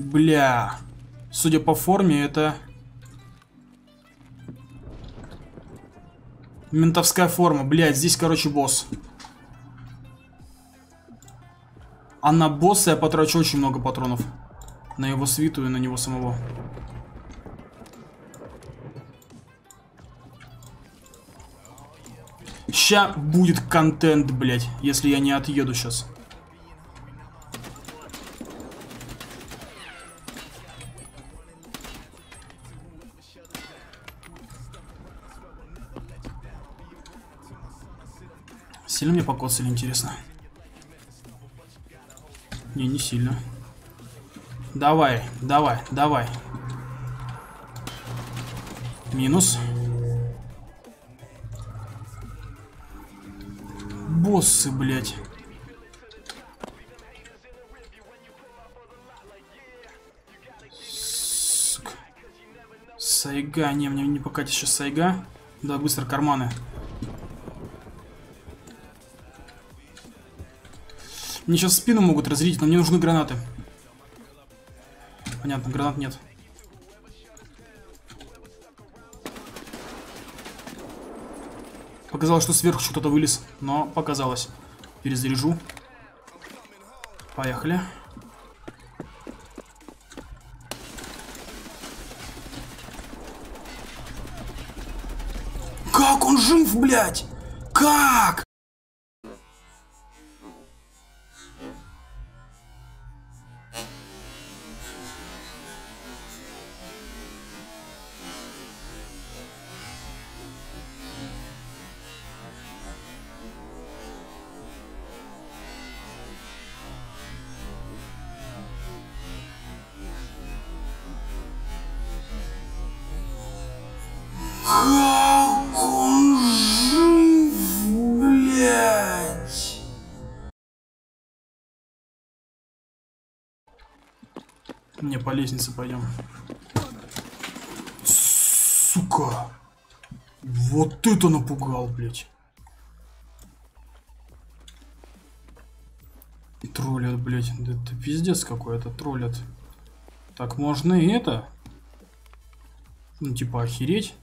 Бля. Судя по форме, это... ментовская форма. Блядь, здесь, короче, босс. А на босса я потрачу очень много патронов. На его свиту и на него самого. Ща будет контент, блядь, если я не отъеду сейчас. Сильно мне покоцали, интересно? Не, не сильно. Давай, давай, давай. Минус. Боссы, блядь. Сука. Сайга. Не, мне не покатит сейчас сайга. Да, быстро карманы. Мне сейчас спину могут разрядить, но мне нужны гранаты. Понятно, гранат нет. Показалось, что сверху что-то вылез, но показалось. Перезаряжу. Поехали. Как он жив, блядь? Как? Как он жив, блядь! Не, по лестнице пойдем. Сука! Вот это напугал, блядь! Троллят, блядь. Да это пиздец какой-то, троллят. Так, можно и это? Ну, типа, охереть.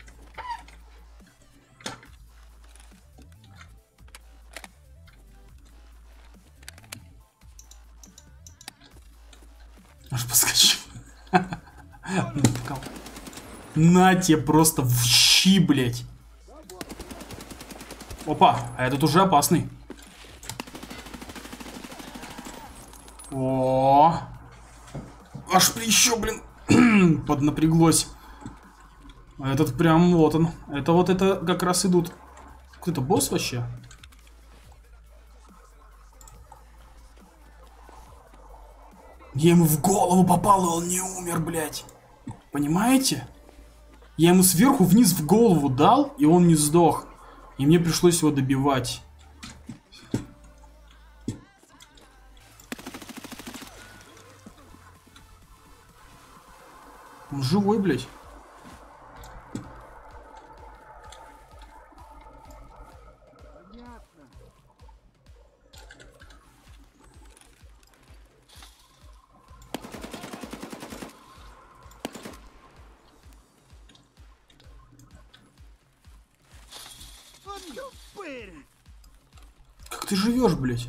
Аж подскочил. На тебе просто в щи, блядь. Опа, а этот уже опасный. О, аж плечо, блин, поднапряглось. Этот прям вот он. Это вот это как раз идут. Кто-то босс вообще? Я ему в голову попал, и он не умер, блядь. Понимаете? Я ему сверху вниз в голову дал, и он не сдох. И мне пришлось его добивать. Он живой, блядь. Как ты живешь, блядь?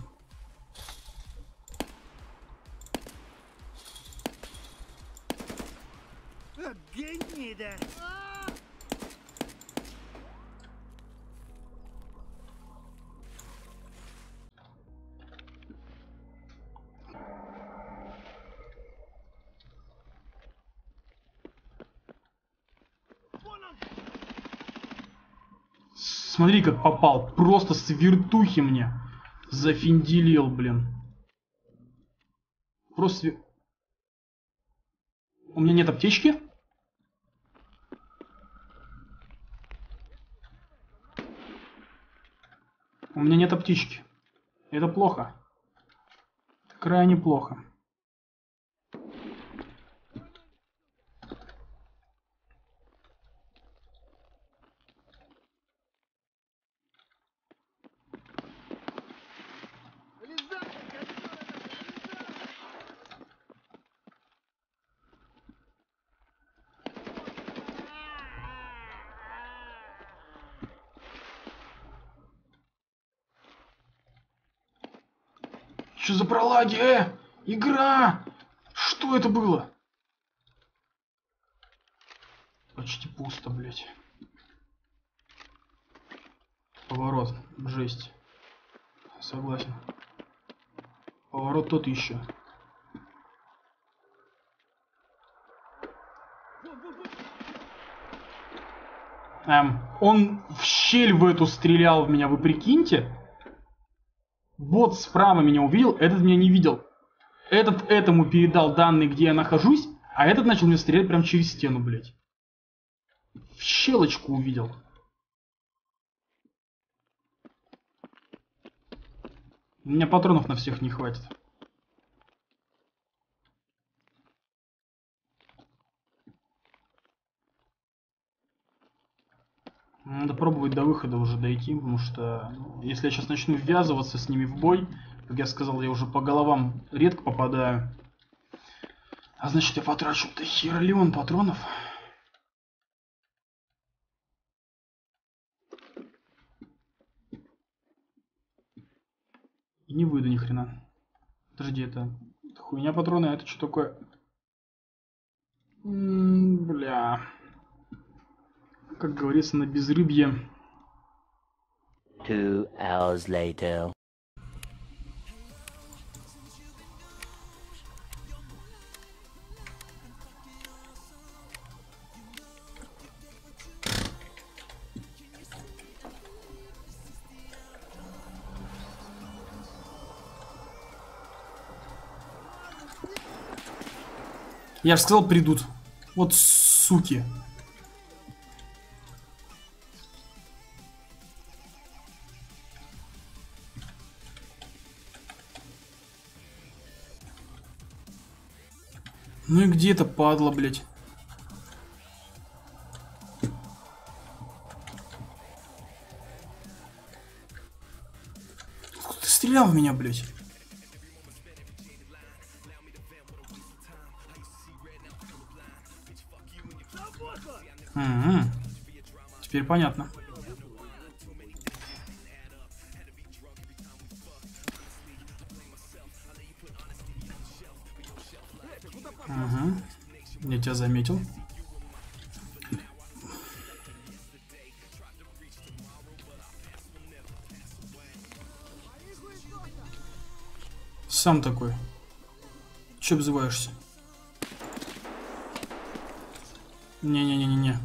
Смотри, как попал. Просто с вертухи мне зафинделил, блин. Просто... У меня нет аптечки? У меня нет аптечки. Это плохо. Крайне плохо. Что за пролаги, Игра! Что это было? Почти пусто, блядь. Поворот. Жесть. Согласен. Поворот тот еще. Он в щель в эту стрелял в меня, вы прикиньте. Бот справа меня увидел, этот меня не видел. Этот этому передал данные, где я нахожусь, а этот начал мне стрелять прям через стену, блядь. В щелочку увидел. У меня патронов на всех не хватит. Надо пробовать до выхода уже дойти, потому что если я сейчас начну ввязываться с ними в бой, как я сказал, я уже по головам редко попадаю. А значит, я потрачу-то хер-лион патронов. И не выйду ни хрена. Подожди, это хуйня патроны, а это что такое? Бля... Как говорится, на безрыбье. 2 hours later. Я же сказал, придут. Вот суки. Ну и где это падла, блядь? Ты стрелял в меня, блядь? Теперь понятно. Я тебя заметил. Сам такой. Че обзываешься? Не-не-не-не-не.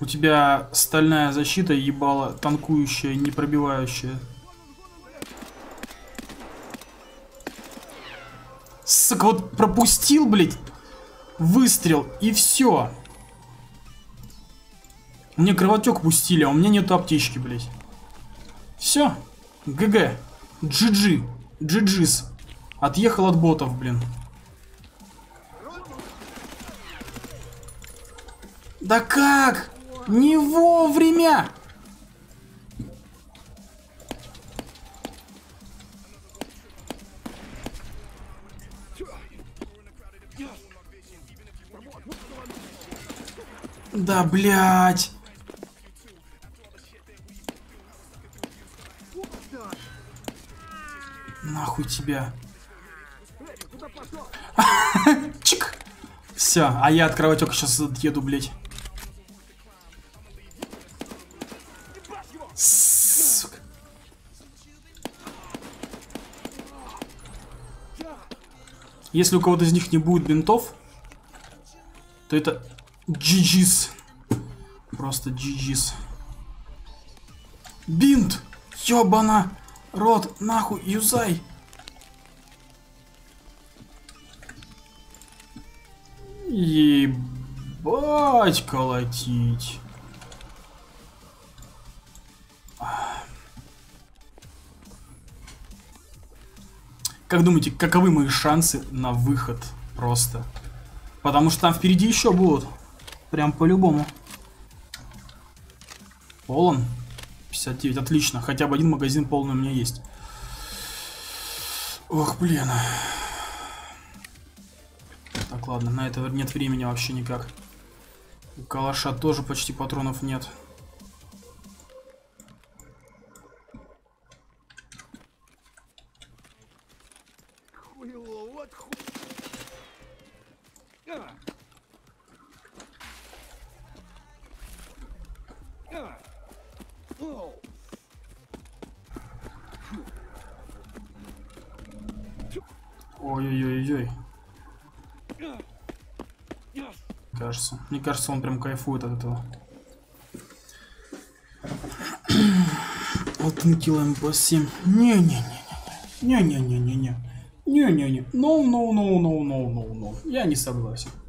У тебя стальная защита, ебала, танкующая, не пробивающая. Сука, вот пропустил, блядь. Выстрел, и все. Мне кровотек пустили, а у меня нету аптечки, блядь. Все. ГГ. GG. GG's. Отъехал от ботов, блин. Да как? Не вовремя! Да, блядь. Нахуй тебя. Чик. Все, а я от кровотека сейчас отъеду, блядь. Сука. Если у кого-то из них не будет бинтов, то это GG's. Просто GG's. Бинт! Ёбана! Рот! Нахуй! Юзай! Ебать колотить! Как думаете, каковы мои шансы на выход? Просто. Потому что там впереди еще будут. Прям по-любому. Полон. 59. Отлично. Хотя бы один магазин полный у меня есть. Ох, блин. Так, ладно. На это нет времени вообще никак. У калаша тоже почти патронов нет. хуйло, вот хуй. Ой-ой-ой-ой. Кажется. Мне кажется, он прям кайфует от этого. Алтенкил МП-7. Не-не-не-не-не. Не-не-не. No, no, no, no, no, no, no. Я не согласен.